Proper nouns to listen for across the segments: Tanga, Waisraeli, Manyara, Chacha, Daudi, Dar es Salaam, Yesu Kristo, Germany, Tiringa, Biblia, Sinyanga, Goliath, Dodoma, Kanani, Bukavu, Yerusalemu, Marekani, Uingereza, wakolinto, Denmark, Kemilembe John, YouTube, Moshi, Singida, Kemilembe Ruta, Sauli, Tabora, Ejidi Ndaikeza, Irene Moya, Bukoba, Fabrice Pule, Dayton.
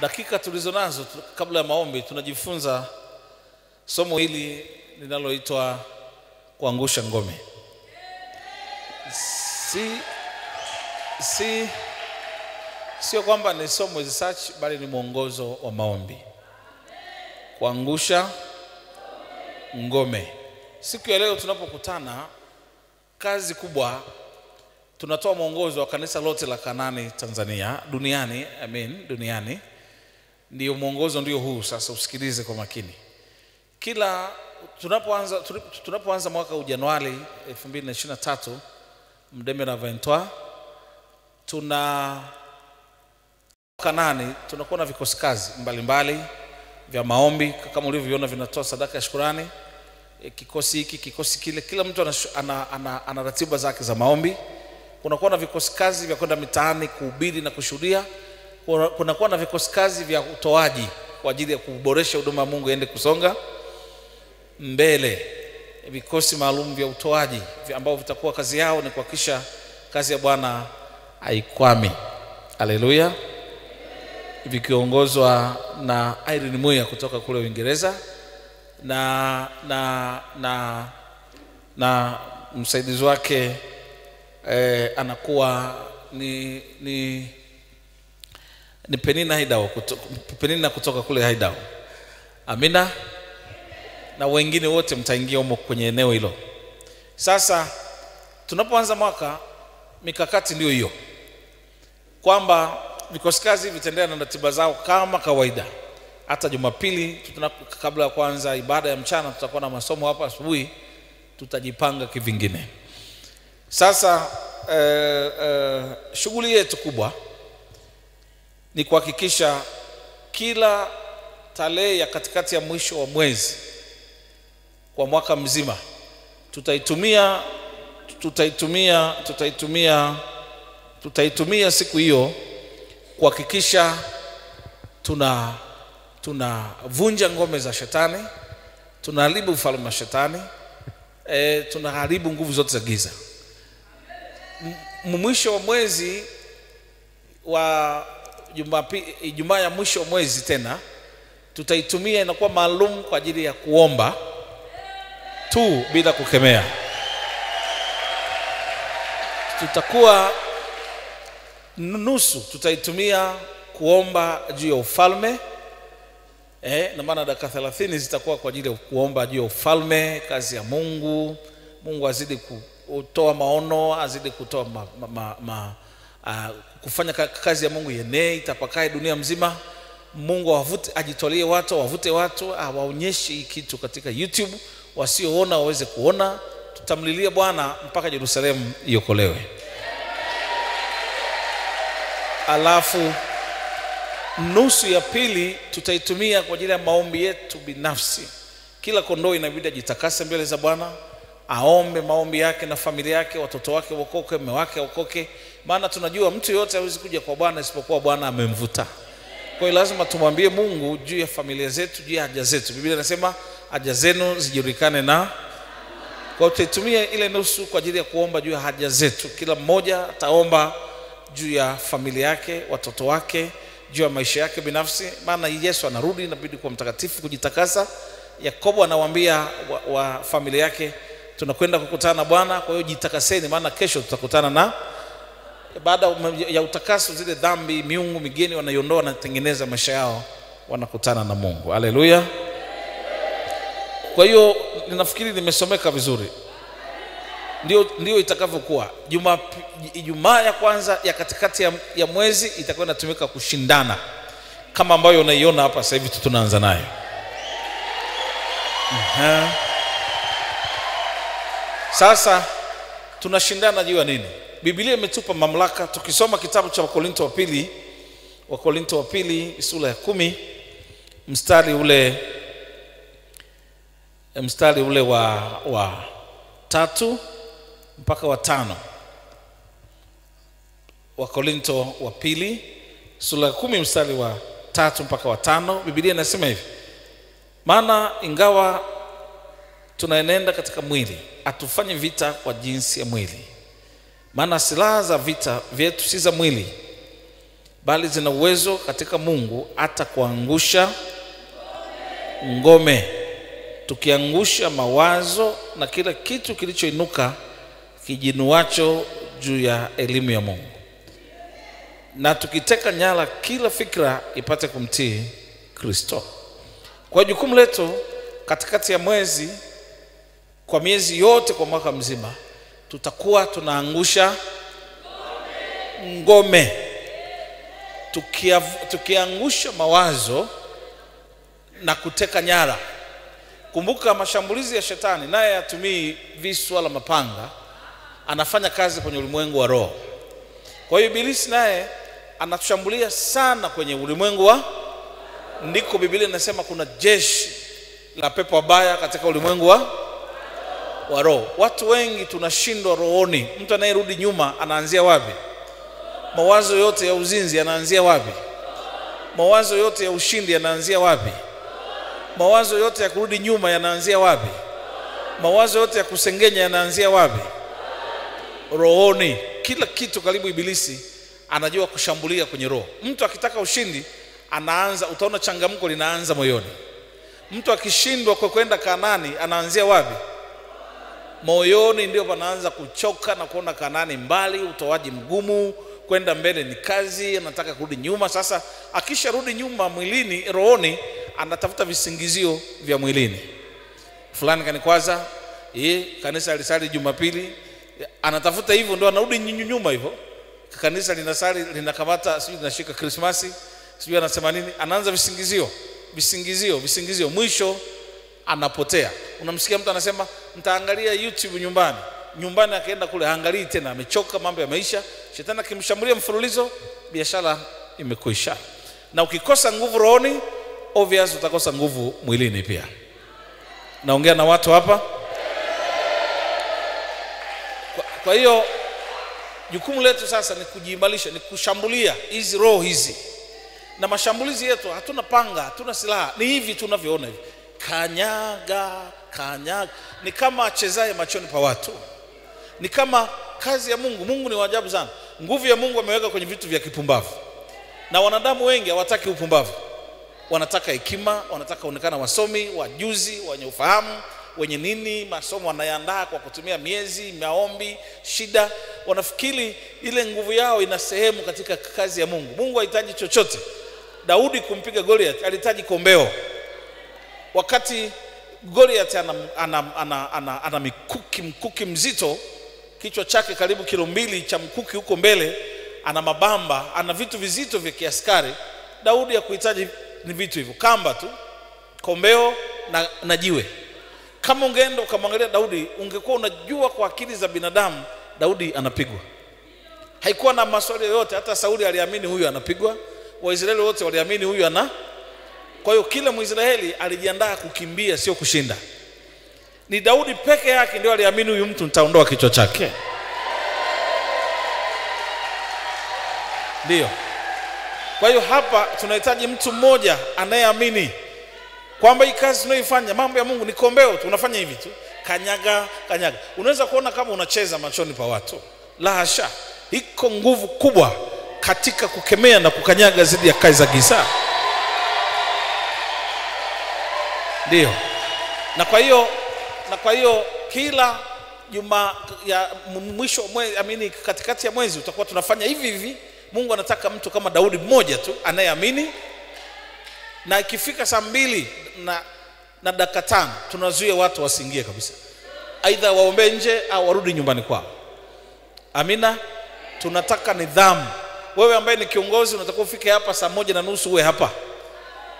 Dakika tulizonazo kabla ya maombi tunajifunza somo hili linaloitwa kuangusha ngome. Sio kwamba ni somo research bali ni mwongozo wa maombi. Kuangusha ngome. Siku ya leo tunapokutana, kazi kubwa tunatoa mwongozo wa kanisa lote la Kanani Tanzania, duniani, duniani. Ndio mwongozo ndio huu, sasa usikilize kwa makini. Kila tunapoanza mwaka Januari 2023 mdemera 23 tuna Kanani, tunakuwa na vikosi kazi mbalimbali vya maombi kama ulivyoona vinatoa sadaka ya shukrani, kikosi hiki, kikosi kile, kila mtu ana ratiba zake za maombi. Kunakuwa na vikosi kazi vya kwenda mitaani kuhubiri na kushuhudia. Kunakuwa na vikosi kazi vya utoaji kwa ajili ya kuboresha huduma ya Mungu iende kusonga mbele. Vikosi maalum vya utoaji ambao vitakuwa kazi yao ni kuhakikisha kazi ya Bwana haikwami. Haleluya. Vikiongozwa na Irene Moya kutoka kule Uingereza na msaidizi wake anakuwa ni Penina Haidao kutoka kule Haidao. Amina. Na wengine wote mtaingia huko kwenye eneo hilo. Sasa tunapoanza mwaka, mikakati ndio hiyo, kwamba vikosi kazi vitaendelea na ratiba zao kama kawaida. Hata Jumapili kabla ya kuanza ibada ya mchana tutakuwa na masomo hapa asubuhi, tutajipanga kivingine. Sasa shughuli yetu kubwa ni kuhakikisha kila tarehe ya katikati ya mwisho wa mwezi kwa mwaka mzima tutaitumia siku hiyo kuhakikisha tunavunja ngome za shetani, tunaharibu ufalme wa shetani, tunaharibu nguvu zote za giza. Mwisho wa mwezi wa Ijumaa ya mwisho wa mwezi tena tutaitumia, inakuwa maalum kwa ajili ya kuomba tu bila kukemea. Tutakuwa nusu tutaitumia kuomba juu ya ufalme, na maana dakika 30 zitakuwa kwa ajili ya kuomba juu ya ufalme, kazi ya Mungu, Mungu azidi kutoa maono, azidi kutoa kufanya kazi ya Mungu yenye itapakae dunia mzima. Mungu awavute, ajitolie watu, awavute watu, awaonyeshe kitu katika YouTube, wasioona waweze kuona. Tutamlilia Bwana mpaka Yerusalemu iokolewe. Alafu nusu ya pili tutaitumia kwa ajili ya maombi yetu binafsi. Kila kondoo inabidi ajitakase mbele za Bwana, aombe maombi yake na familia yake, watoto wake wokoke, mume wake wokoke. Maana tunajua mtu yote hawezi kuja kwa Bwana isipokuwa Bwana amemvuta. Kwa hiyo lazima tumwambie Mungu juu ya familia zetu, juu ya haja zetu. Biblia inasema haja zenu zijulikane na. Kwa hiyo tutaitumia ile nusu kwa ajili ya kuomba juu ya haja zetu. Kila mmoja ataomba juu ya familia yake, watoto wake, juu ya maisha yake binafsi. Maana Yesu anarudi, inabidi kuwa mtakatifu, kujitakasa. Yakobo anawaambia wa familia yake, tunakwenda kukutana na Bwana, kwa hiyo jitakaseni maana kesho tutakutana na. Baada ya utakaso, zile dhambi miungu migeni wanaiondoa na kutengeneza maisha yao, wanakutana na Mungu. Haleluya. Kwa hiyo ninafikiri nimesomeka vizuri. Ndio itakavyokuwa. Ijumaa ya kwanza ya katikati ya mwezi itakuwa inatumika kushindana kama ambayo unaiona hapa sasa hivi tunaanza nayo. Sasa tunashindana juu ya nini? Biblia imetupa mamlaka. Tukisoma kitabu cha Wakolinto wa pili, Wakolinto wa pili sura ya 10 mstari ule wa 3 mpaka wa 5. Wakolinto wa pili sura ya 10 mstari wa 3 mpaka wa 5. Biblia inasema hivi: maana ingawa tunaenenda katika mwili, atufanye vita kwa jinsi ya mwili. Maana silaha za vita vyetu si za mwili, bali zina uwezo katika Mungu hata kuangusha ngome. Tukiangusha mawazo na kila kitu kilichoinuka kijinuacho juu ya elimu ya Mungu, na tukiteka nyara kila fikra ipate kumtii Kristo. Kwa jukumu letu katikati ya mwezi, kwa miezi yote, kwa mwaka mzima, tutakuwa tunaangusha ngome. Tukiangusha mawazo na kuteka nyara. Kumbuka, mashambulizi ya shetani naye hatumii visu wala mapanga, anafanya kazi kwenye ulimwengu wa roho. Kwa hiyo Ibilisi naye anatushambulia sana kwenye ulimwengu wa, ndiko Biblia inasema kuna jeshi la pepo wabaya katika ulimwengu wa roho. Watu wengi tunashindwa rohoni. Mtu anayerudi nyuma anaanzia wapi? Mawazo yote ya uzinzi yanaanzia wapi? Mawazo yote ya ushindi yanaanzia wapi? Mawazo yote ya kurudi nyuma yanaanzia wapi? Mawazo yote ya kusengenya yanaanzia wapi? Rohoni. Kila kitu karibu Ibilisi anajua kushambulia kwenye roho. Mtu akitaka ushindi anaanza, utaona changamko linaanza moyoni. Mtu akishindwa kwa kwenda Kanani anaanzia wapi? Moyoni. Ndio panaanza kuchoka na kuona Kanani mbali, utoaji mgumu, kwenda mbele ni kazi, anataka kurudi nyuma. Sasa akisharudi nyuma mwilini, rohoni anatafuta visingizio vya mwilini. Fulani kanikwaza, kanisa lisali Jumapili, anatafuta hivyo, ndio anarudi nyuma hivyo. Kanisa linasali, linakamata, sijui linashika Krismasi, sijui anasema nini, anaanza visingizio, mwisho anapotea. Unamsikia mtu anasema nitaangalia YouTube nyumbani, akaenda kule haangalii tena, amechoka mambo ya maisha. Shetani akimshambulia mfululizo, biashara imekwisha. Na ukikosa nguvu rohoni, obvious utakosa nguvu mwilini pia. Naongea na watu hapa. Kwa hiyo jukumu letu sasa ni kujiimarisha, ni kushambulia hizi roho hizi. Na mashambulizi yetu hatuna panga, hatuna silaha, ni hivi tunavyoona hivi. Kanyaga. Ni kama achezaye machoni pa watu. Ni kama kazi ya Mungu. Mungu ni wa ajabu sana. Nguvu ya Mungu ameweka kwenye vitu vya kipumbavu. Na wanadamu wengi hawataki upumbavu. Wanataka hekima, wanataka onekana wasomi, wajuzi, wenye ufahamu, wenye nini. Masomo wanayandaa kwa kutumia miezi, maombi, shida. Wanafikiri ile nguvu yao ina sehemu katika kazi ya Mungu. Mungu hahitaji chochote. Daudi kumpiga Goliath alihitaji kombeo. Wakati Goliath ana mkuki mzito, kichwa chake karibu kilo 2 cha mkuki huko mbele, ana mabamba, ana vitu vizito vya kiaskari. Daudi hakuhitaji ni vitu hivyo, kamba tu, kombeo na jiwe. Kama ungeenda ukamwangalia Daudi, ungekuwa unajua kwa akili za binadamu Daudi anapigwa. Haikuwa na maswali yoyote. Hata Sauli aliamini huyu anapigwa, Waisraeli wote waliamini huyu ana. Kwa hiyo kila Mwisraeli alijiandaa kukimbia, sio kushinda. Ni Daudi peke yake ndio aliamini huyu mtu nitaondoa kichwa chake. Ndio. Kwa hiyo hapa tunahitaji mtu mmoja anayeamini kwamba hii kazi tunayoifanya, mambo ya Mungu, ni kombeo tu, unafanya hivi tu. Kanyaga. Unaweza kuona kama unacheza machoni pa watu. La hasha. Iko nguvu kubwa katika kukemea na kukanyaga zidi ya kazi za giza. Ndio. Na kwa hiyo kila juma ya mwisho mwezi, amini katikati ya mwezi, utakuwa tunafanya hivi. Mungu anataka mtu kama Daudi mmoja tu anayeamini. Na ikifika saa 2 na dakika 5 tunazuia watu wasiingie kabisa. Aidha waombe nje au warudi nyumbani kwao. Amina. Tunataka nidhamu. Wewe ambaye ni kiongozi unatakiwa ufike hapa saa 1:30 uwe hapa.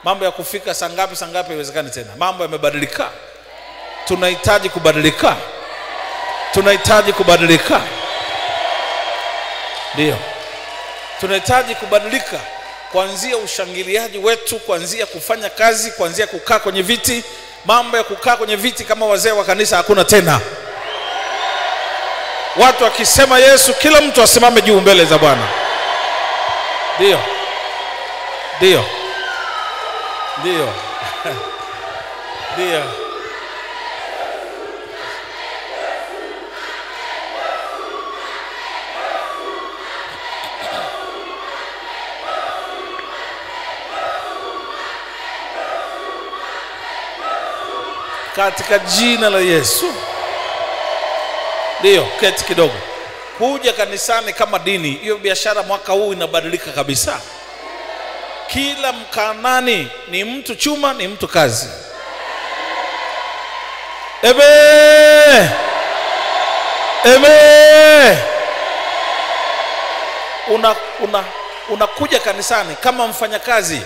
Mambo ya kufika saa ngapi haiwezekani tena. Mambo yamebadilika. Tunahitaji kubadilika. Ndio. Tunahitaji kubadilika, kuanzia ushangiliaji wetu, kuanzia kufanya kazi, kuanzia kukaa kwenye viti. Mambo ya kukaa kwenye viti kama wazee wa kanisa hakuna tena. Watu wakisema Yesu, kila mtu asimame juu mbele za Bwana. Ndio. katika jina la Yesu. Ndio, keti kidogo. Kuja kanisani kama dini, hiyo biashara mwaka huu inabadilika kabisa. Kila mkanani ni mtu chuma, ni mtu kazi. Ebe! Ebe! Unakuja kanisani kama mfanyakazi.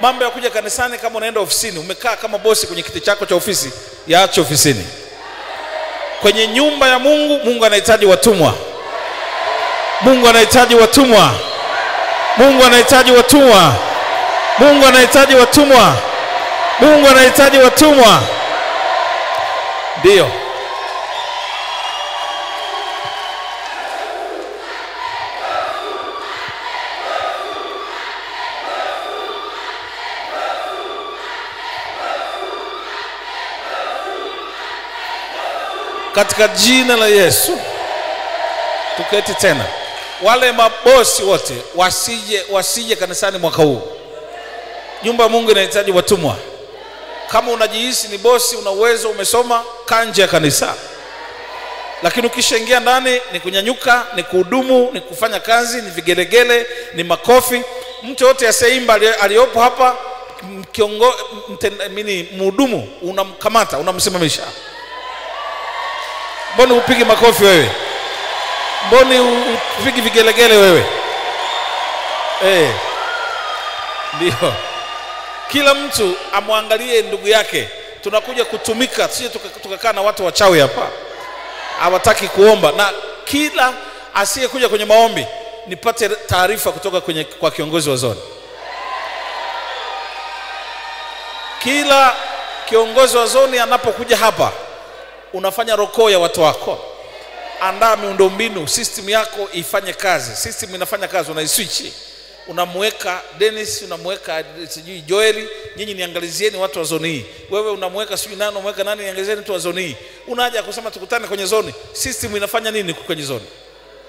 Mambo ya kuja kanisani kama unaenda ofisini, umekaa kama bosi kwenye kiti chako cha ofisi, yaache ofisini. Kwenye nyumba ya Mungu, Mungu anahitaji watumwa. Mungu anahitaji watumwa. Mungu anahitaji watumwa. Mungu anahitaji watumwa. Mungu anahitaji watumwa. Ndio. Katika jina la Yesu. Tuketi tena. Wale mabosi wote wasije kanisani mwaka huu. Nyumba ya Mungu inahitaji watumwa. Kama unajihisi ni bosi, una uwezo, umesoma, kaa nje ya kanisa. Lakini ukishaingia ndani ni kunyanyuka, ni kuhudumu, ni kufanya kazi, ni vigelegele, ni makofi. Mtu yote asiyeimba aliyopo hapa, mhudumu unamkamata, unamsimamisha. Mbona upigi makofi wewe? Mbona upigi vigelegele wewe? Eh. Ndio. Kila mtu amwangalie ndugu yake. Tunakuja kutumika, sio tukakaa na watu wachawi hapa. Hawataki kuomba, na kila asiyekuja kwenye maombi nipate taarifa kutoka kwenye kwa kiongozi wa zone. Kila kiongozi wa zone anapokuja hapa, unafanya roko ya watu wako. Andaa miundombinu, system yako ifanye kazi. System inafanya kazi, unaiswitch. Unamweka Dennis, unamweka sijui Joeli, nyinyi niangalizieni watu wa zone hii. Wewe unamweka sijui nani, unamweka nani, niangalizieni watu wa zone hii. Unaja kusema tukutane kwenye zone. System inafanya nini kwenye zone?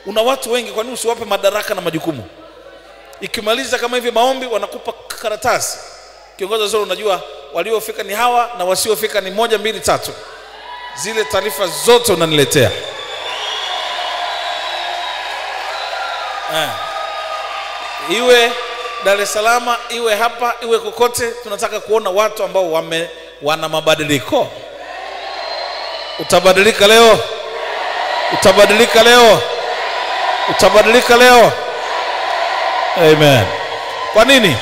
Una watu wengi, kwa nini usiwape madaraka na majukumu? Ikimaliza kama hivi maombi, wanakupa karatasi. Kiongozi wa zone unajua waliofika ni hawa na wasiofika ni 1 2 3. Zile taarifa zote unaniletea. Iwe Dar es Salaam, iwe hapa, iwe kokote, tunataka kuona watu ambao wana mabadiliko. Utabadilika leo. Utabadilika leo. Utabadilika leo. Amen. Kwa nini?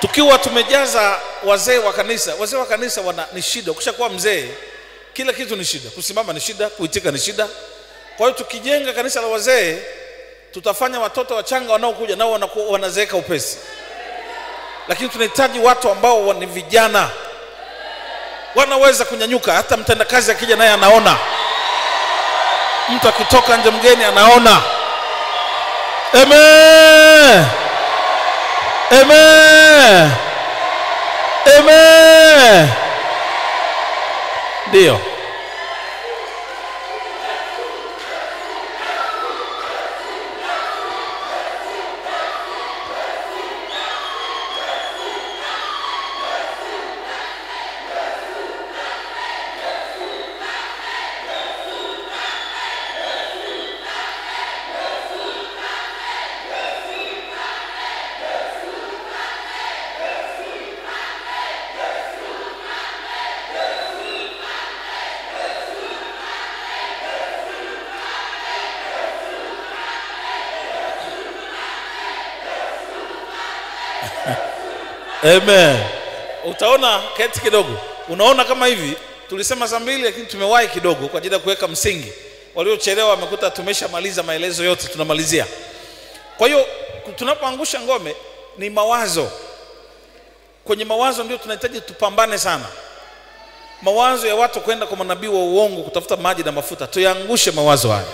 Tukiwa tumejaza wazee wa kanisa, ni shida. Ukishakuwa mzee, kila kitu ni shida. Kusimama ni shida, kuitika ni shida. Kwa hiyo tukijenga kanisa la wazee, tutafanya watoto wachanga wanaokuja nao wanazeeka upesi. Lakini tunahitaji watu ambao ni vijana. Wanaweza kunyanyuka, hata mtendakazi akija naye anaona. Mtu akitoka nje mgeni anaona. Amen. Amen. Amen. Ndio. Amen. Utaona keti kidogo. Unaona kama hivi, tulisema saa 2 lakini tumewahi kidogo kwa ajili ya kuweka msingi. Waliochelewa wamekuta tumeshamaliza maelezo yote, tunamalizia. Kwa hiyo tunapoangusha ngome ni mawazo. Kwenye mawazo ndio tunahitaji tupambane sana. Mawazo ya watu kwenda kwa manabii wa uongo kutafuta maji na mafuta, tuyaangushe mawazo haya.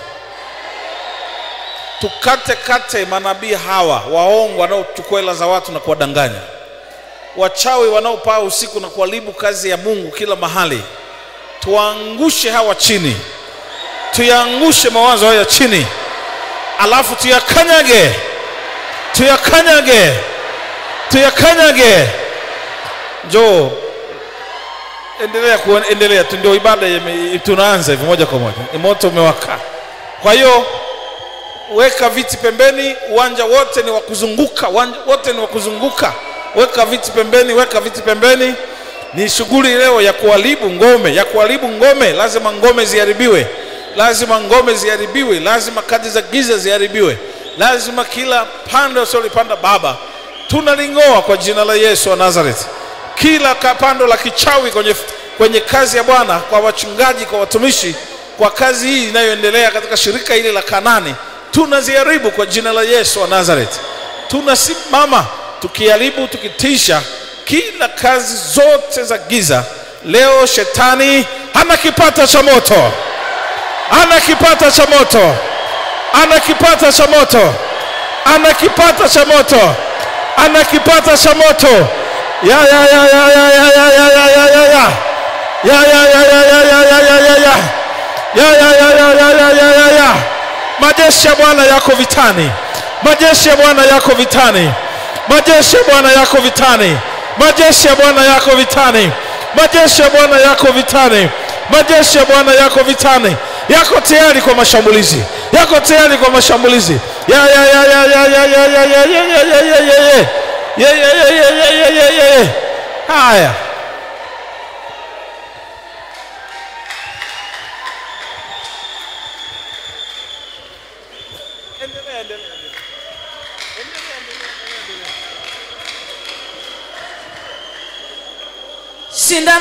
Tukate manabii hawa waongo wanaochukua hela za watu na kuwadanganya. Wachawi wanaopaa usiku na kuharibu kazi ya Mungu kila mahali. Tuangushe hawa chini. Tuyaangushe mawazo haya chini. Alafu tuyakanyage. Tuyakanyage. Njoo. endelea kuona, endelea tu, ndio ibada tunaanza hivi moja kwa moja. Moto umewaka. Kwa hiyo weka viti pembeni, uwanja wote ni wa kuzunguka, uwanja wote ni wa kuzunguka. Weka viti pembeni, weka viti pembeni. Ni shughuli leo ya kuharibu ngome, ya kuharibu ngome. Lazima ngome ziharibiwe. Lazima ngome ziharibiwe, lazima kadi za giza ziharibiwe. Lazima kila pande usiolipanda baba tunalingoa kwa jina la Yesu wa Nazareth. Kila kapando la kichawi kwenye kazi ya Bwana, kwa wachungaji, kwa watumishi, kwa kazi hii inayoendelea katika shirika hili la Kanani, tunaziharibu kwa jina la Yesu wa Nazareth. Tunasimama tukiharibu, tukitisha kila kazi zote za giza. Leo shetani hana kipata cha moto. Ana kipata cha moto. Ana kipata cha moto. Ana kipata cha moto. Ana kipata cha moto. Ya. Majeshi ya Bwana yako vitani. Majeshi ya Bwana yako vitani. Majeshi ya Bwana yako vitani. Majeshi ya Bwana yako vitani. Majeshi ya Bwana yako vitani. Majeshi ya Bwana yako vitani. Yako tayari kwa mashambulizi. Yako tayari kwa mashambulizi. Ya. Haya.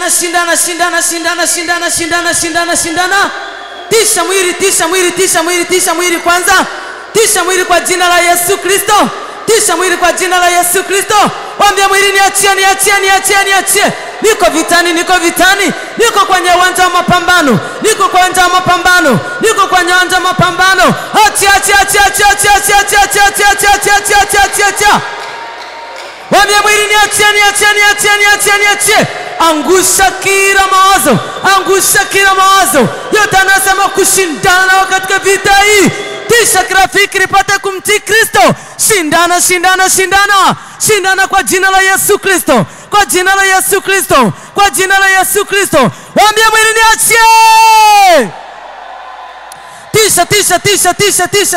Sindana. Tisha mwili kwanza. Tisha mwili kwa jina la Yesu Kristo. Tisha mwili kwa jina la Yesu Kristo. Mwambie mwili niachie. Niko vitani. Niko kwenye uwanja wa mapambano. Niko kwenye uwanja wa mapambano. Achia. Mwambie mwili niachie. Angusha kila mawazo yote anasema kushindana katika vita hii. Tisha kila fikri pata kumtii Kristo. Sindana kwa jina la Yesu Kristo. Waambie mwili niachie.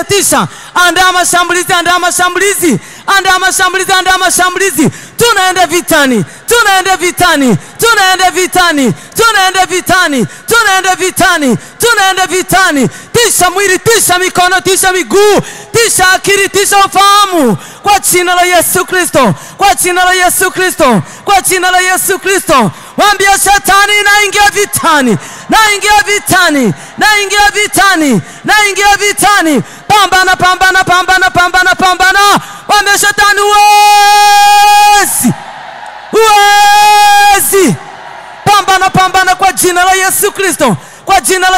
Tisha. Andaa mashambulizi. Tunaenda vitani. Tisha mwili, tisha mikono, tisha miguu, tisha akili, tisha ufahamu kwa jina la Yesu Kristo. Waambie shetani naingia vitani. Pambana. Waambie shetani uwezi. Pambana kwa jina la Yesu Kristo. Kwa jina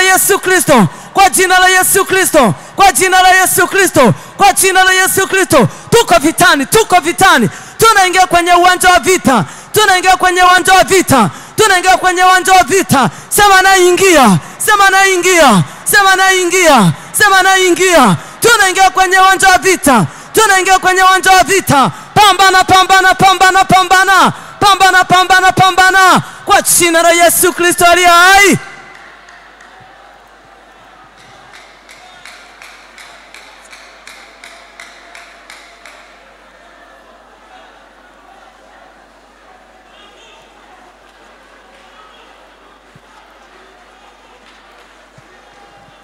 la Yesu Kristo. Tuko vitani. Tunaingia kwenye uwanja wa vita. Sema naingia. Tunaingia kwenye uwanja wa vita. Pambana. Kwa jina la Yesu Kristo aliye hai.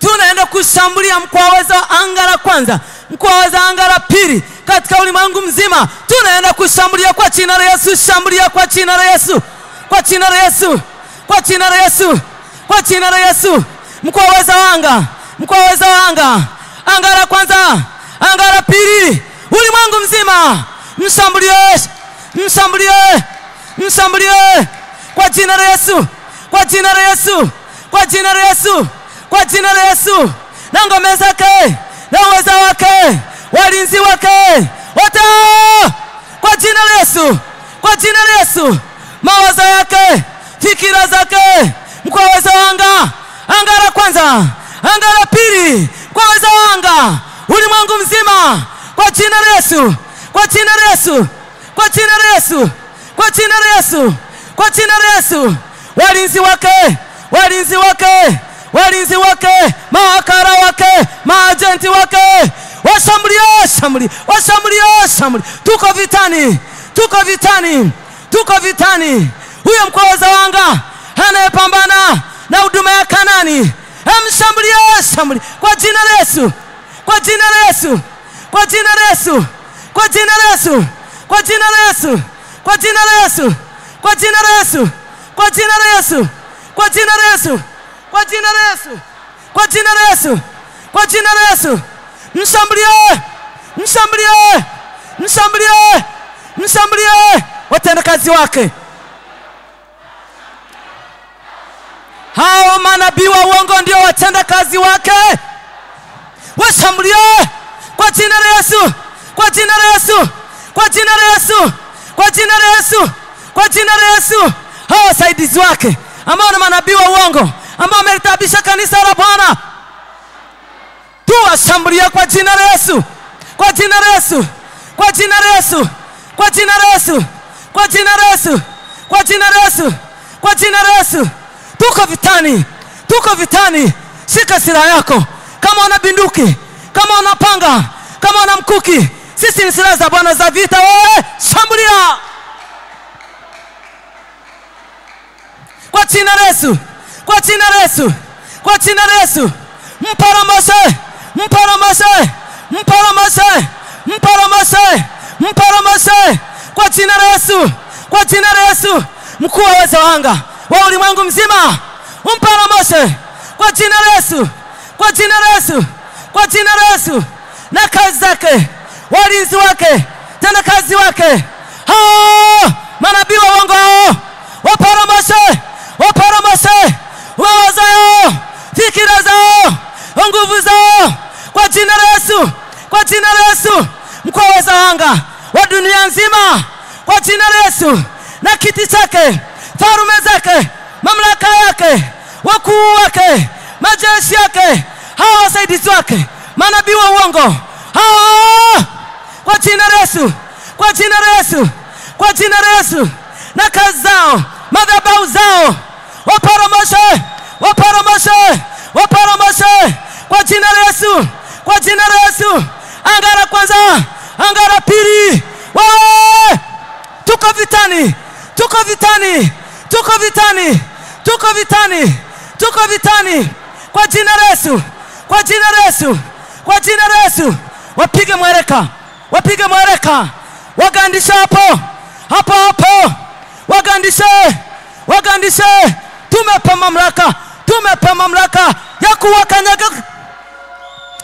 Tunaenda kushambulia mkoa wa anga la pili katika ulimwengu mzima. Tunaenda kushambulia kwa jina la Yesu. Shambulia kwa jina la Yesu. Mkoa wa anga. Anga la kwanza, anga la pili, ulimwengu mzima. Mshambulie kwa jina la Yesu. Na ngome zake, na uweza wake, walinzi wake, wote kwa jina la Yesu. Mawazo yake, fikira zake, mkaweza anga, anga la kwanza, anga la pili, mkaweza anga, ulimwengu mzima kwa jina la Yesu. walinzi wake, walinzi wake, walinzi wake, maakara wake, maajenti wake. Washambulia. Tuko vitani. Huyo mkwawa Zawanga anayepambana na huduma ya Kanani, Hamshambulia. Kwa jina la Yesu. Mshambulie watenda kazi wake. Hao manabii wa uongo ndio watenda kazi wake. Washambulie kwa jina la Yesu. Hao wasaidizi wake ambao ni manabii wa uongo ambao wameritabisha kanisa la Bwana, tuwashambulia kwa jina la Yesu. Tuko vitani. Shika silaha yako. Kama una binduki, kama una panga, kama una mkuki, sisi ni silaha za Bwana za vita. Wewe shambulia kwa jina la Yesu. Mparomoshe. Kwa jina la Yesu. Mkuu wa Zawanga wa ulimwengu mzima, mparomoshe kwa jina la Yesu. Na kazi zake, walinzi wake, tena kazi wake. Hao manabii wa uongo hao, waparomoshe. Wao zao, fikira zao, nguvu zao kwa jina la Yesu. Mkuu wa Zawanga wa dunia nzima kwa jina la Yesu, na kiti chake, farume zake, mamlaka yake, wakuu wake, majeshi yake, hao wasaidizi wake, manabii wa uongo hao kwa jina la Yesu. Na kazi zao, madhabahu zao, waparomoshe kwa jina la Yesu. Angara kwanza, angara pili. Wewe tuko vitani. Kwa jina la Yesu. Wapige mwereka. Wagandisha hapo. Wagandishe. Tumepa mamlaka ya kuwakanyaga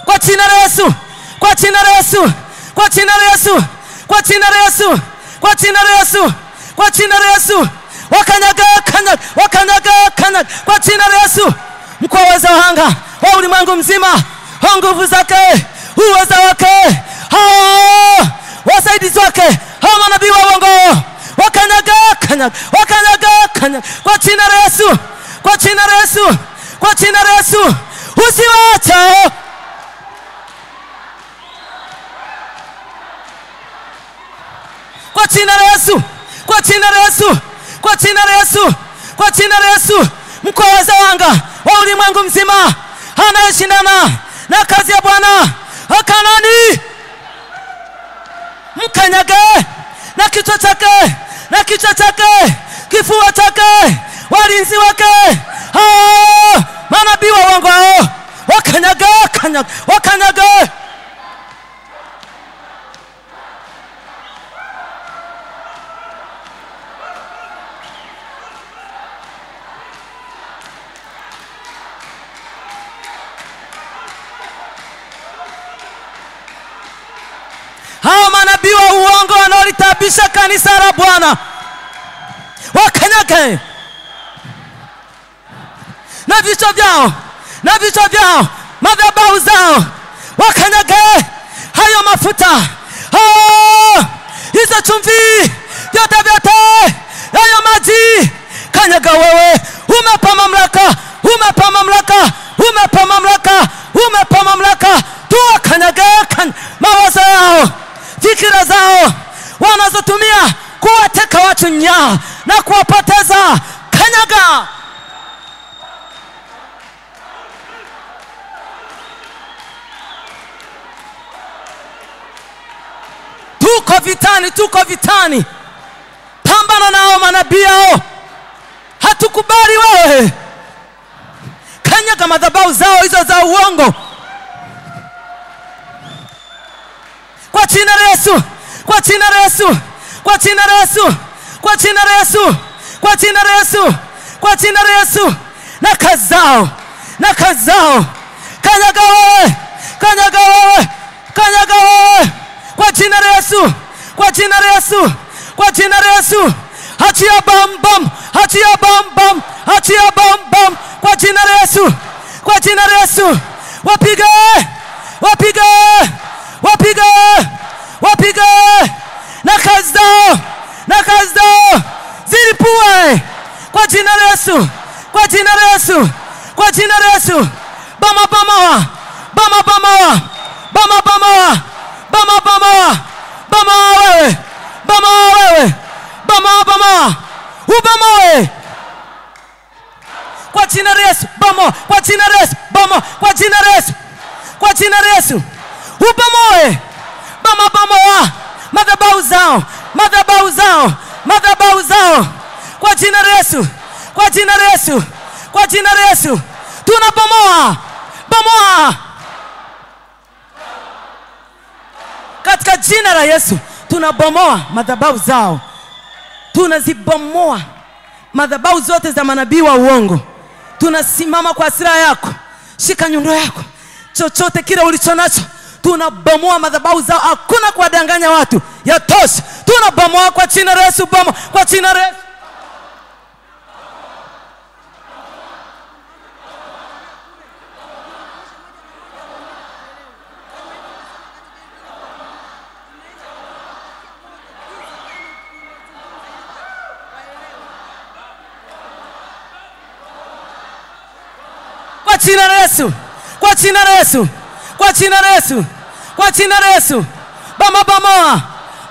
kwa jina la Yesu. Wakanyaga kwa jina la Yesu. Mkuu wa Zawanga wa ulimwengu mzima, nguvu zake, uweza wake, hao wasaidizi wake, hao manabii wa uongo, wakanyaga kwa jina la Yesu. Usiwache. Kwa jina la Yesu. Mkuu wa Zawanga wa ulimwengu mzima anayeshindana na kazi ya Bwana Kanani, mkanyage na kichwa chake, kifua chake, walinzi wake, hao manabii wa uongo hao, wakanyaga. Hao manabii wa uongo wanaolitabisha kanisa la Bwana wakanyage na vichwa vyao, madhabahu zao wakanyage. Hayo mafuta, hao hizo chumvi, yote hayo maji, kanyaga wewe. Umepa mamlaka. Tuwakanyaga mawazo yao, fikira zao wanazotumia kuwateka watu nya na kuwapoteza. Kanya Sinyanga. Tuko vitani, tuko vitani. Pambana nao manabii hao. Hatukubali wewe. Kanyaga madhabahu zao hizo za uongo. Kwa jina la Yesu, kwa jina la Yesu, kwa jina la Yesu, kwa jina la Yesu, kwa jina la Yesu, kwa jina la Yesu. Na kazao, na kazao. Kanyaga wewe, kanyaga wewe, kanyaga wewe. Kwa jina la Yesu, kwa jina la Yesu, kwa jina la Yesu. Achia bam bam, achia bam bam, achia bam bam. Kwa jina la Yesu, kwa jina la Yesu. Wapige, wapige, wapige, wapige. Na kazi zao, na kazi zao zilipue. Kwa jina la Yesu, kwa jina la Yesu, kwa jina la Yesu. Bama bama, bama bama, bama bama, bama bama, bama wewe, bama wewe, bama bama, ubama wewe. Kwa jina la Yesu, bama, kwa jina la Yesu, bama, kwa jina la Yesu, kwa jina la Yesu. Upamoe, bama bamoa, madhabahu zao, kwa jina la Yesu, kwa jina la Yesu, kwa jina la Yesu. Tunabomoa, bomoa. Katika jina la Yesu, tunabomoa madhabahu zao. Tunazibomoa madhabahu zote za manabii wa uongo. Tunasimama kwa silaha yako, shika nyundo yako, chochote kile ulichonacho. Tunabomoa madhabahu zao, hakuna kuwadanganya watu. Yatosha. Tunabomoa kwa jina la Yesu, bomoa kwa jina la Yesu. Kwa jina la Yesu, kwa jina la Yesu, kwa jina la Yesu, kwa jina la Yesu. Bama bama,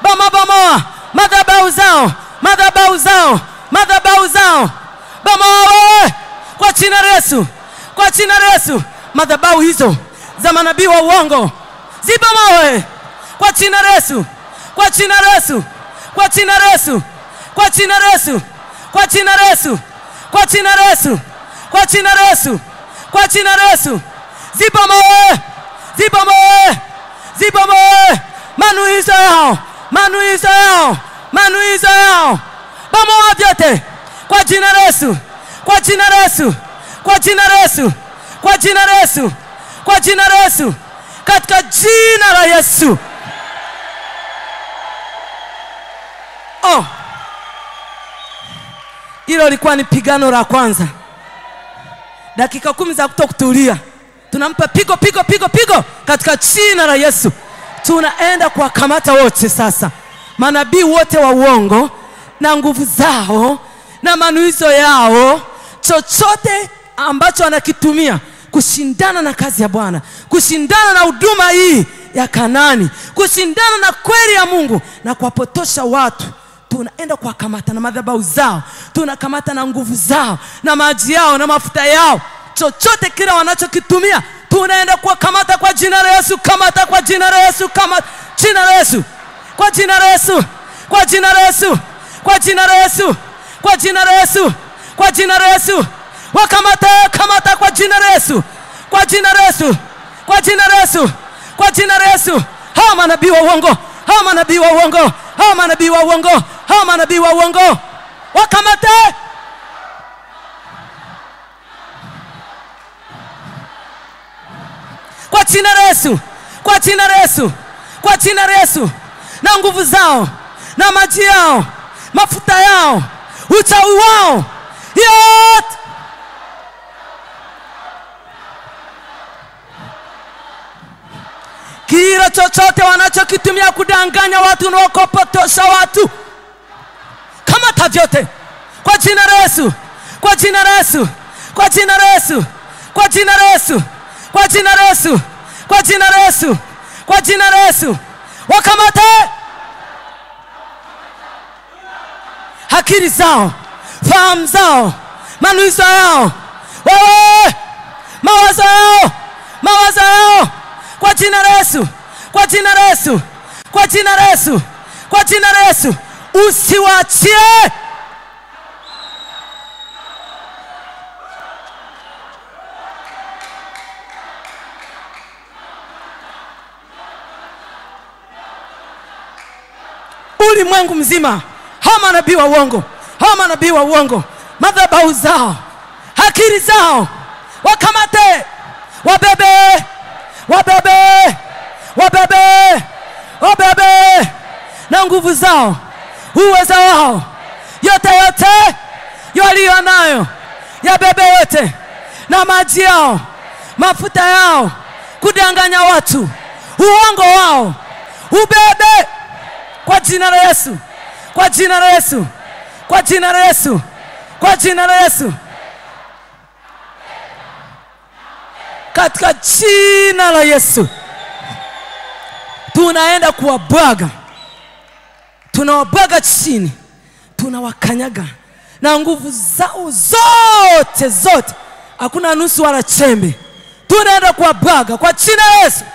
bama bama, madhabahu zao, madhabahu zao, madhabahu zao. Bama wewe, kwa jina la Yesu, kwa jina la Yesu. Madhabahu hizo za manabii wa uongo zibomoe kwa jina la Yesu, kwa jina la Yesu, kwa jina la Yesu, kwa jina la Yesu, kwa jina la Yesu, kwa jina la Yesu, kwa jina la Yesu, kwa jina la Yesu. Zibomoe, zibomoe, zibomoe. Manuiza yao, manuiza yao, manuiza yao. Bomoa vyote kwa jina la Yesu, kwa jina la Yesu, kwa jina la Yesu, kwa jina la Yesu, kwa jina la Yesu. Katika jina la Yesu. Oh, hilo lilikuwa ni pigano la kwanza. Dakika 10 za kutokutulia. Tunampa pigo pigo pigo pigo katika jina la Yesu. Tunaenda kuwakamata wote sasa, manabii wote wa uongo na nguvu zao na manuizo yao, chochote ambacho anakitumia kushindana na kazi ya Bwana, kushindana na huduma hii ya Kanani, kushindana na kweli ya Mungu na kuwapotosha watu. Tunaenda kuwakamata na madhabahu zao, tunakamata na nguvu zao na maji yao na mafuta yao, chochote kile wanachokitumia tunaenda kuwakamata kwa jina la Yesu. Kamata kwa jina la Yesu, kamata jina la Yesu, kwa jina la Yesu, kwa jina la Yesu, kwa jina la Yesu, kwa jina la Yesu, kwa jina la Yesu. Wakamata, kamata kwa jina la Yesu, kwa jina la Yesu, kwa jina la Yesu, kwa jina la Yesu. Hawa manabii wa uongo, hawa manabii wa uongo, hawa manabii wa uongo, hawa manabii wa uongo. Wakamata. Kwa jina la Yesu, kwa jina la Yesu, kwa jina la Yesu. Na nguvu zao, na maji yao, mafuta yao, uchawi wao, yote. Kila chochote wanachokitumia kudanganya watu na kupotosha watu, kamata vyote kwa jina la Yesu, kwa jina la Yesu, kwa jina la Yesu, kwa jina la Yesu, kwa jina la Yesu, kwa jina la Yesu, kwa jina la Yesu. Wakamate akili zao, fahamu zao, manuisa yao, wewe mawazo yao, mawazo yao, kwa jina la Yesu, kwa jina la Yesu, kwa jina la Yesu, kwa jina la Yesu, usiwaachie. Ulimwengu mzima hawa manabii wa uongo, hawa manabii wa uongo, madhabahu zao, akili zao, wakamate, wabebe, wabebe, wabebe, wabebe, na nguvu zao, uwezo wao, yote yote yaliyo nayo yabebe yote, na maji yao, mafuta yao, kudanganya watu, uongo wao ubebe. Kwa jina la Yesu, kwa jina la Yesu, kwa jina la Yesu, kwa jina la Yesu, katika jina la Yesu. Tunaenda kuwabwaga, tunawabwaga chini, tunawakanyaga na nguvu zao zote zote, hakuna nusu wala chembe. Tunaenda kuwabwaga kwa jina la Yesu,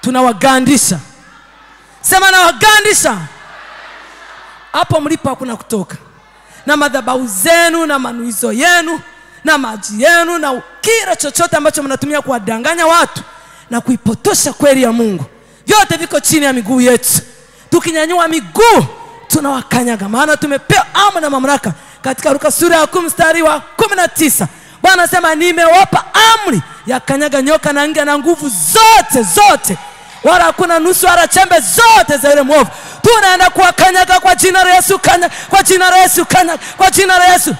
tunawagandisha. Sema na wagandisha. Hapo mlipo hakuna kutoka. Na madhabahu zenu, na manuizo yenu, na maji yenu, na kila chochote ambacho mnatumia kuwadanganya watu na kuipotosha kweli ya Mungu, vyote viko chini ya miguu yetu. Tukinyanyua miguu tunawakanyaga, maana tumepewa amri na mamlaka. Katika Luka sura ya 10 mstari wa 19, Bwana anasema nimewapa amri ya kanyaga nyoka na nge na nguvu zote zote, wala hakuna nusu wala chembe zote za ile mwovu. Tunaenda kuwakanyaga kwa jina la Yesu, kanya kwa jina la Yesu, kanya kwa jina la Yesu,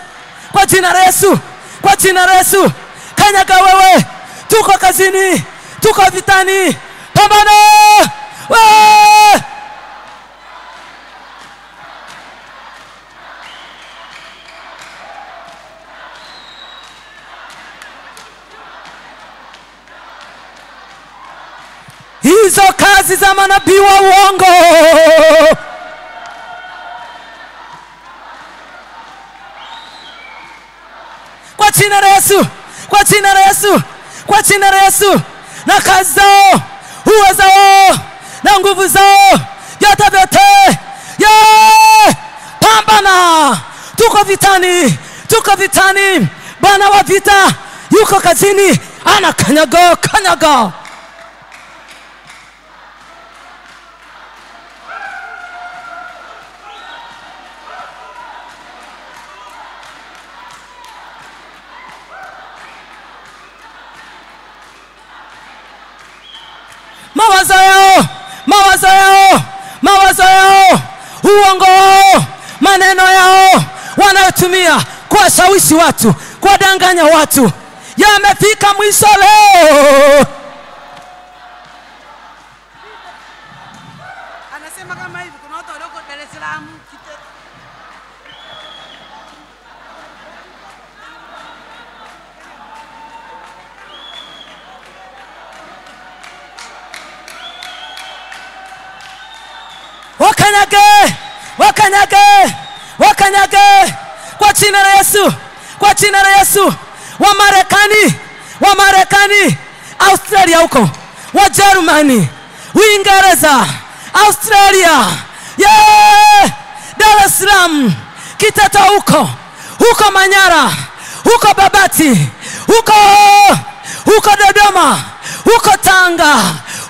kwa jina la Yesu, kwa jina la Yesu. Kanyaga wewe, tuko kazini, tuko vitani, pambana wewe. Hizo kazi za manabii wa uongo, kwa jina la Yesu, kwa jina la Yesu, kwa jina la Yesu. Na kazi zao, uwezo wao, na nguvu zao, yote vyote, pambana. Tuko vitani, tuko vitani. Bwana wa vita yuko kazini, anakanyaga, kanyaga. Mawazo yao, mawazo yao, mawazo yao, uongo wao, maneno yao wanayotumia kuwashawishi watu, kuwadanganya watu, yamefika mwisho leo. Anasema kama hivi, kuna watu walioko Dar es Salaam. Wakanyage, wakanyage, wakanyage, kwa jina la Yesu, kwa jina la Yesu. Wa Marekani, wa Marekani, Australia huko, wa Germany, Uingereza, Australia, Dar es Salaam, Kitata huko, huko Manyara, huko Babati, huko Dodoma, huko Tanga,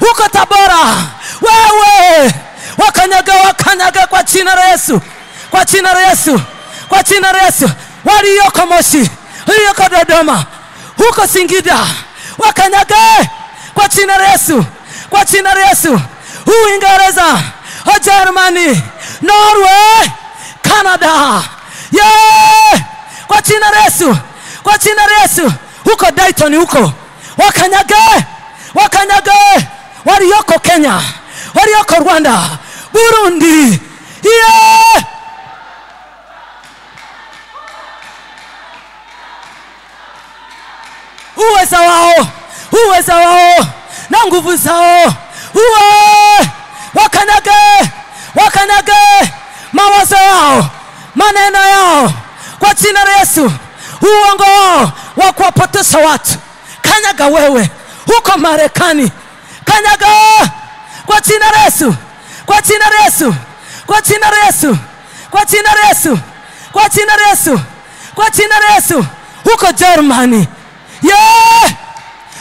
huko Tabora. Wewe wakanyaga, wakanyaga kwa jina la Yesu, kwa jina la Yesu, kwa jina la Yesu. Walioko Moshi, walioko Dodoma, huko Singida, wakanyaga kwa jina la Yesu, kwa jina la Yesu. Uingereza, Germany, Norway, Canada, kwa jina la Yesu, kwa jina la Yesu. Huko Dayton huko, wakanyaga, wakanyaga. Walioko Kenya, walioko Rwanda, Burundi, uwezo wao, uwezo wao, na nguvu zao, wakanage, wakanage. Mawazo yao, maneno yao, kwa jina la Yesu, uongo wa kuwapoteza watu. Kanyaga wewe huko Marekani, kanyaga kwa jina la Yesu, kwa jina la Yesu, kwa jina la Yesu, kwa jina la Yesu, kwa jina la Yesu, kwa jina la Yesu. Huko Germany,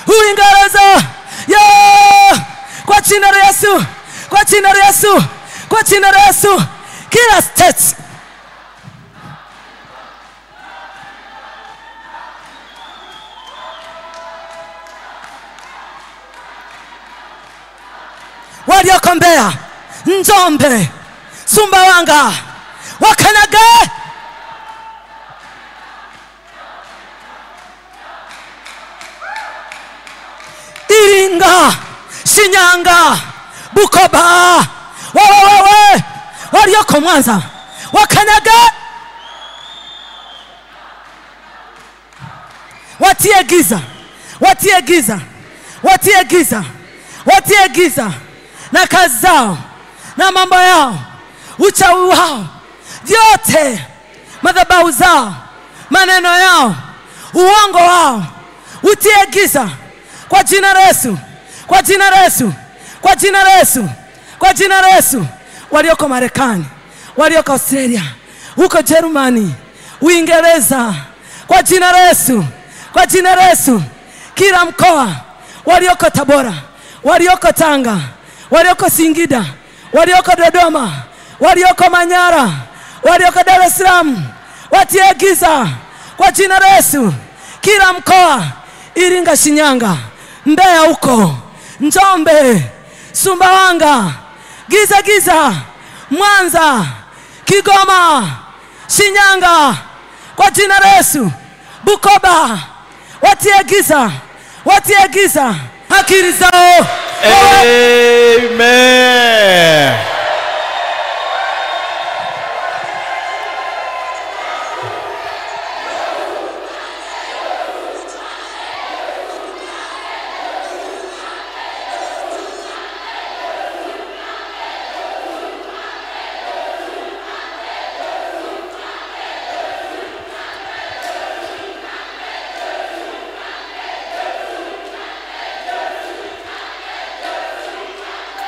Uingereza, kwa jina la Yesu, kwa jina la Yesu, kwa jina la Yesu. Kila state waliokombea Njombe, Sumbawanga, wakanyaga Tiringa, Sinyanga, Bukoba, wawewe walioko Mwanza, wakanyaga watie giza, watie giza, watie giza, watie giza na kazi zao na mambo yao, uchawi wao yote, madhabahu zao, maneno yao, uongo wao, utie giza kwa jina la Yesu, kwa jina la Yesu, kwa jina la Yesu, kwa jina la Yesu. Walioko Marekani, walioko Australia, huko Germany, Uingereza, kwa jina la Yesu, kwa jina la Yesu. Kila mkoa, walioko Tabora, walioko Tanga, walioko Singida, walioko Dodoma, walioko Manyara, walioko Dar es Salaam, watie giza kwa jina la Yesu. Kila mkoa, Iringa, Shinyanga, Mbeya huko, Njombe, Sumbawanga, giza giza, Mwanza, Kigoma, Sinyanga, kwa jina la Yesu. Bukoba, watie giza, watie giza akili zao. Amen.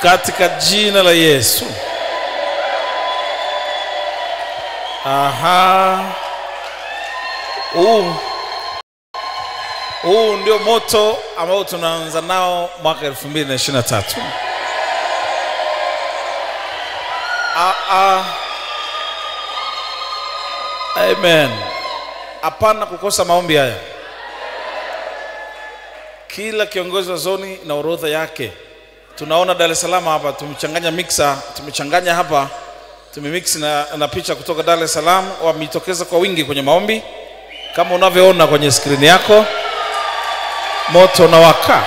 Katika jina la Yesu. Aha. Ndio moto ambao tunaanza nao mwaka 2023. Amen. Hapana kukosa maombi haya. Kila kiongozi wa zoni na orodha yake. Tunaona Dar es Salaam hapa, tumechanganya mixer, tumechanganya hapa, tumemix na picha kutoka Dar es Salaam. Wametokeza kwa wingi kwenye maombi kama unavyoona kwenye screen yako. Moto unawaka.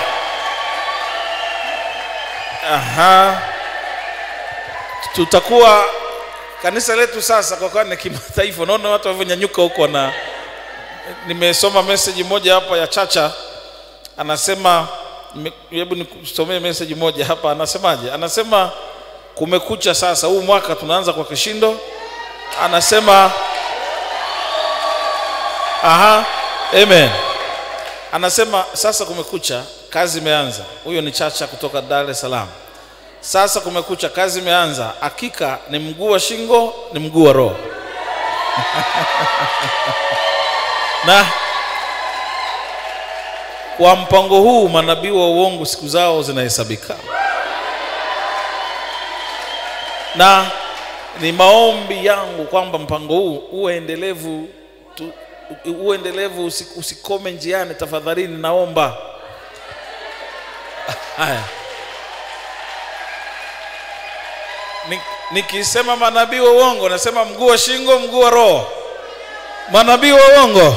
Aha. Tutakuwa kanisa letu sasa kwa kwani kimataifa. Naona watu wanavyonyanyuka huko, na nimesoma message moja hapa ya Chacha anasema, hebu nikusomee message moja hapa. Anasemaje? Anasema kumekucha sasa, huu mwaka tunaanza kwa kishindo. Anasema aha, amen. Anasema sasa kumekucha, kazi imeanza. Huyo ni Chacha kutoka Dar es Salaam. Sasa kumekucha, kazi imeanza. Hakika ni mguu wa shingo, ni mguu wa roho. Na kwa mpango huu manabii wa uongo siku zao zinahesabika. Na ni maombi yangu kwamba mpango huu uendelevu, usikome njiani tafadhali, naomba. Haya. Nikisema manabii wa uongo, nasema mguu wa shingo, mguu wa roho. Manabii wa uongo.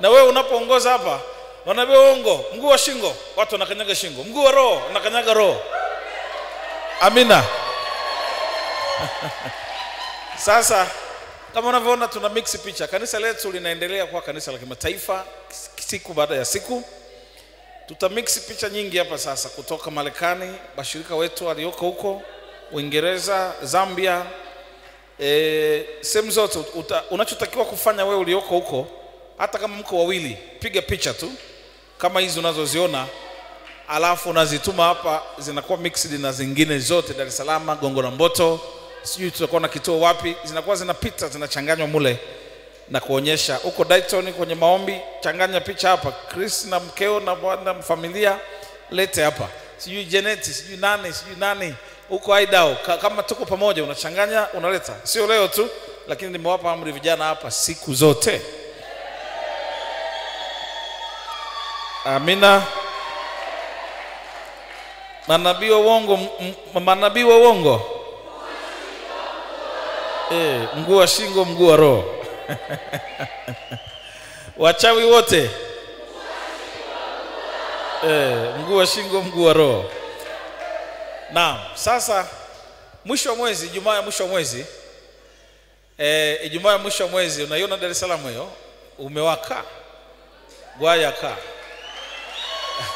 Na wewe unapoongoza hapa, wanaambia uongo, mguu wa shingo, watu wanakanyaga shingo, mguu wa roho, wanakanyaga roho. Amina. Sasa kama unavyoona tuna mix picha. Kanisa letu linaendelea kwa kanisa la kimataifa siku baada ya siku. Tutamix picha nyingi hapa sasa kutoka Marekani, washirika wetu walioko huko, Uingereza, Zambia, sehemu zote unachotakiwa kufanya wewe ulioko huko, hata kama mko wawili, piga picha tu kama hizo unazoziona, alafu unazituma hapa, zinakuwa mixed na zingine zote. Dar es Salaam, Gongo la Mboto, sijui tutakuwa na kituo wapi, zinakuwa zinapita zinachanganywa mule na kuonyesha huko Dayton kwenye maombi, changanya picha hapa, Chris na mkeo na bwana familia lete hapa, sijui Jeneti sijui nani huko Aidao, kama tuko pamoja unachanganya unaleta. Sio leo tu, lakini nimewapa amri vijana hapa siku zote. Amina. Manabii wa uongo, manabii wa uongo, mguu wa shingo, mguu wa roho. Wachawi wote, mguu wa shingo, mguu wa roho. Naam, sasa mwisho wa mwezi, Ijumaa ya mwisho wa mwezi, Ijumaa ya mwisho wa mwezi, unaiona Dar es Salaam hiyo umewaka gwaya ka.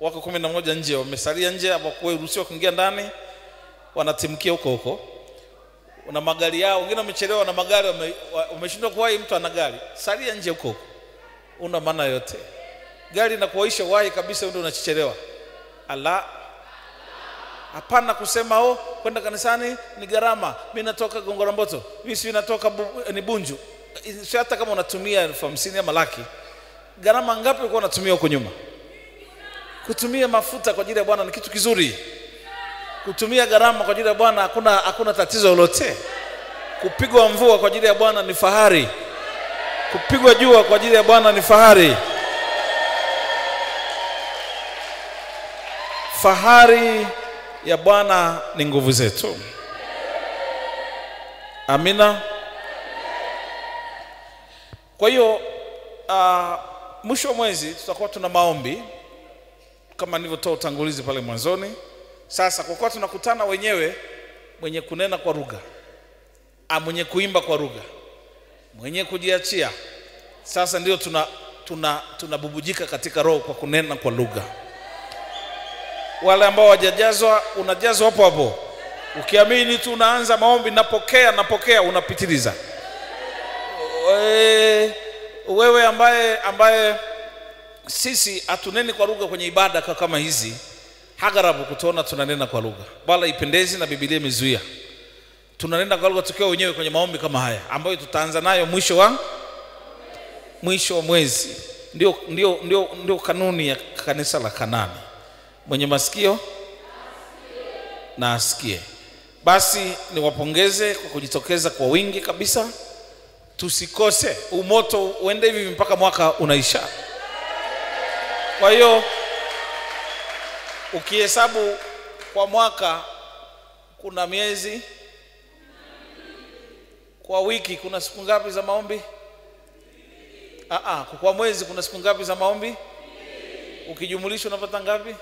Wako 11 nje, wamesalia nje, hawakuruhusiwa kuingia ndani, wanatimkia huko huko. Una magari yao, wengine wamechelewa na magari, wameshindwa kuwahi, mtu ana gari, salia nje huko huko. Una maana yote. Gari inakuaisha wahi kabisa, ndio unachichelewa. Ala. Hapana kusema kwenda kanisani ni gharama. Mimi natoka Gongo la Mboto, mimi si natoka ni Bunju. Sio hata kama unatumia 50 ama laki. Gharama ngapi ulikuwa unatumia huko nyuma? Kutumia mafuta kwa ajili ya Bwana ni kitu kizuri. Kutumia gharama kwa ajili ya Bwana hakuna tatizo lolote. Kupigwa mvua kwa ajili ya Bwana ni fahari. Kupigwa jua kwa ajili ya Bwana ni fahari. Fahari ya Bwana ni nguvu zetu. Amina. Kwa hiyo mwisho wa mwezi tutakuwa tuna maombi kama nilivyotoa utangulizi pale mwanzoni. Sasa kwa kuwa tunakutana wenyewe, mwenye kunena kwa lugha, mwenye kuimba kwa lugha, mwenye kujiachia, sasa ndio tunabubujika katika roho kwa kunena kwa lugha. Wale ambao hawajajazwa, unajazwa hapo hapo. Ukiamini tu unaanza maombi, napokea, unapitiliza. Wewe ambaye sisi hatuneni kwa lugha kwenye ibada kama hizi, hagarabu kutuona tunanena kwa lugha, bala ipendezi na Biblia imezuia. Tunanena kwa lugha tukiwa wenyewe kwenye maombi kama haya ambayo tutaanza nayo mwisho wa mwezi. Ndio kanuni ya kanisa la Kanani. Mwenye masikio na asikie. Basi niwapongeze kwa kujitokeza kwa wingi kabisa. Tusikose, umoto uende hivi mpaka mwaka unaisha. Kwa hiyo ukihesabu kwa mwaka kuna miezi, kwa wiki kuna siku ngapi za maombi? Kwa mwezi kuna siku ngapi za maombi? Ukijumulisha unapata ngapi?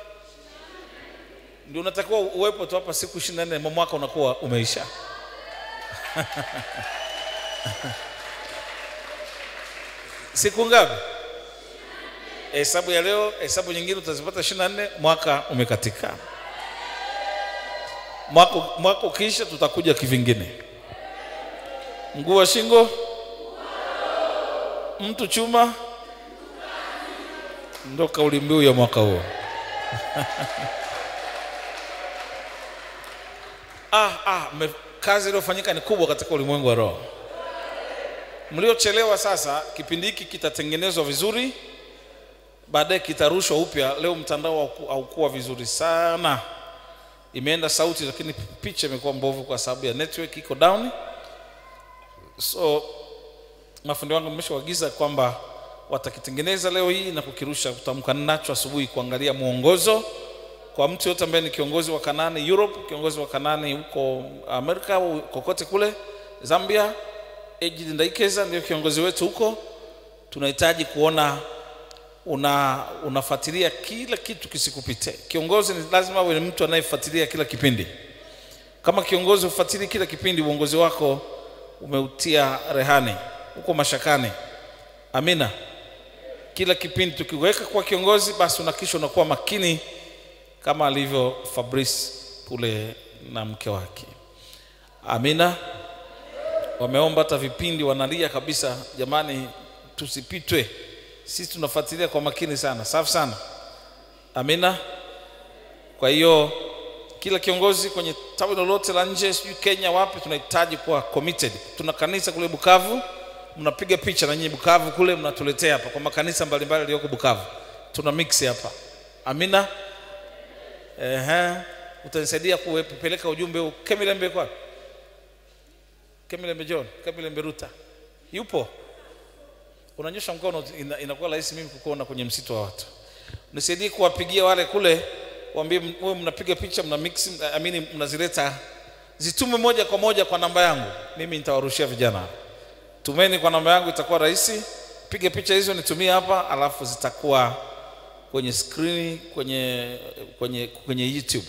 Ndio unatakiwa uwepo tu hapa siku 24, mwaka unakuwa umeisha. Siku ngapi? Hesabu ya leo, hesabu nyingine utazipata 24, mwaka umekatika. Mwaka ukiisha tutakuja kivingine. Mguu wa shingo, mtu chuma, ndio kauli mbiu ya mwaka huo. Kazi iliyofanyika ni kubwa katika ulimwengu wa roho. Mliochelewa sasa, kipindi hiki kitatengenezwa vizuri. Baadaye kitarushwa upya. Leo mtandao haukuwa vizuri sana, imeenda sauti, lakini picha imekuwa mbovu kwa sababu ya network iko down. So mafundi wangu mmeshaagiza kwamba watakitengeneza leo hii na kukirusha. Kutamka nacho asubuhi kuangalia muongozo kwa mtu yote ambaye ni kiongozi wa Kanani Europe, kiongozi wa Kanani huko Amerika, kokote kule Zambia, Ejidi Ndaikeza ndio kiongozi wetu huko. Tunahitaji kuona unafuatilia kila kitu kisikupite. Kiongozi ni lazima awe mtu anayefuatilia kila kipindi. Kama kiongozi ufuatilie kila kipindi, uongozi wako umeutia rehani, uko mashakani. Amina. Kila kipindi tukiweka kwa kiongozi, basi unakisha unakuwa makini kama alivyo Fabrice Pule na mke wake. Amina. Wameomba hata vipindi wanalia kabisa, jamani tusipitwe. Sisi tunafuatilia kwa makini sana. Safi sana. Amina. Kwa hiyo kila kiongozi kwenye tawi lolote la nje, sio Kenya wapi, tunahitaji kuwa committed. Tuna kanisa kule Bukavu, mnapiga picha na nyinyi Bukavu kule, mnatuletea hapa kwa makanisa mbalimbali yaliyoko Bukavu. Tuna mix hapa. Amina. Utanisaidia kupeleka ujumbe huu Kemilembe kwa? Kemilembe John, Kemilembe Ruta. Yupo? Unanyosha mkono, inakuwa rahisi mimi kukuona kwenye msitu wa watu. Nisaidie kuwapigia wale kule, waambie wewe mnapiga picha, mna mix, amini mnazileta, zitume moja kwa moja kwa namba yangu. Mimi nitawarushia vijana. Tumeni kwa namba yangu, itakuwa rahisi. Piga picha hizo nitumie hapa, alafu zitakuwa kwenye screen, kwenye YouTube.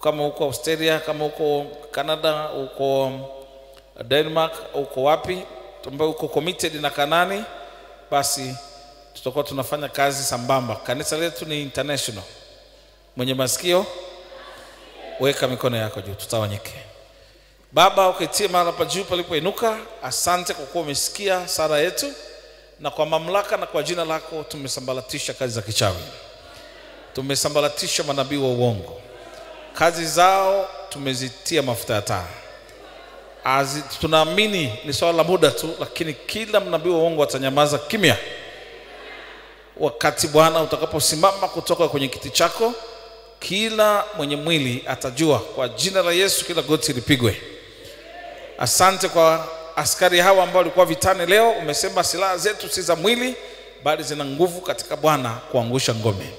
Kama huko Australia, kama huko Canada, huko Denmark, huko wapi? Ambao uko committed na Kanani, basi tutakuwa tunafanya kazi sambamba. Kanisa letu ni international. Mwenye masikio weka mikono yako juu, tutawanyike. Baba, uketie mahali pa juu palipoinuka, asante kwa kuwa umesikia sala yetu, na kwa mamlaka na kwa jina lako tumesambaratisha kazi za kichawi. Tumesambaratisha manabii wa uongo. Kazi zao tumezitia mafuta ya taa. Tunaamini ni swala la muda tu, lakini kila mnabii wa uongo atanyamaza kimya wakati Bwana utakaposimama kutoka kwenye kiti chako. Kila mwenye mwili atajua kwa jina la Yesu, kila goti lipigwe. Asante kwa askari hawa ambao walikuwa vitani leo. Umesema silaha zetu si za mwili, bali zina nguvu katika Bwana kuangusha ngome.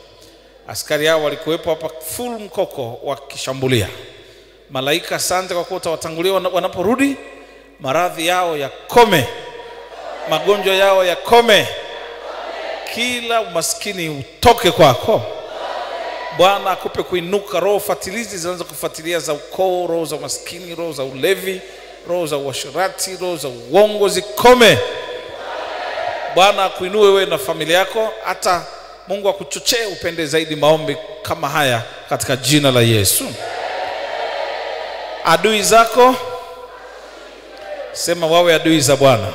Askari hawa walikuwepo hapa full mkoko wakishambulia. Malaika, asante kwa kuwa utawatangulia wanaporudi. Maradhi yao yakome, magonjwa yao yakome, kila umaskini utoke kwako. Bwana akupe kuinuka. Roho fatilizi zinaanza kufuatilia za ukoo, roho za umaskini, roho za ulevi, roho za uasherati, roho za uongo zikome. Bwana akuinue wewe na familia yako. Hata Mungu akuchochee upende zaidi maombi kama haya katika jina la Yesu. Adui zako sema wawe adui za Bwana.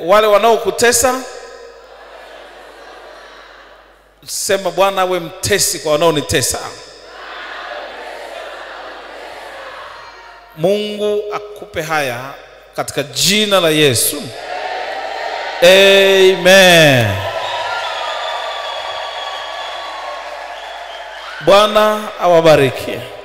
Wale wanaokutesa sema Bwana awe mtesi kwa wanaonitesa. Mungu akupe haya katika jina la Yesu. Amen. Bwana awabariki.